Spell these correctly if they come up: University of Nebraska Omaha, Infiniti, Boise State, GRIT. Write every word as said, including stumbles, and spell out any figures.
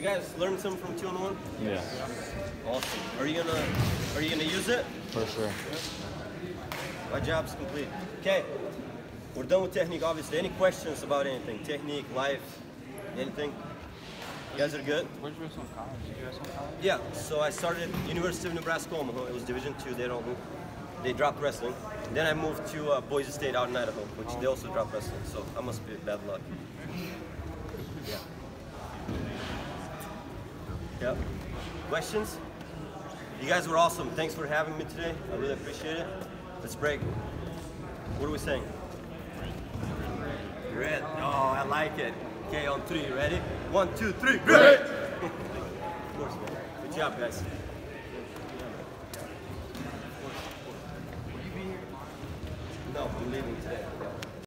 You guys learned something from two on one? Yeah. Awesome. Are you gonna are you gonna use it? For sure. My job's complete. Okay. We're done with technique, obviously. Any questions about anything? Technique, life, anything? You guys are good? Where'd you go to college? Did you guys go to college? Yeah, so I started University of Nebraska Omaha. It was Division two. They don't they dropped wrestling. Then I moved to uh, Boise State out in Idaho, which oh. they also dropped wrestling, so I must be bad luck. Yeah. Yep. Questions? You guys were awesome. Thanks for having me today. I really appreciate it. Let's break. What are we saying? Grit. Oh, I like it. Okay, on three. Ready? One, two, three. Grit! Of course, man. Good job, guys. No, I'm leaving today.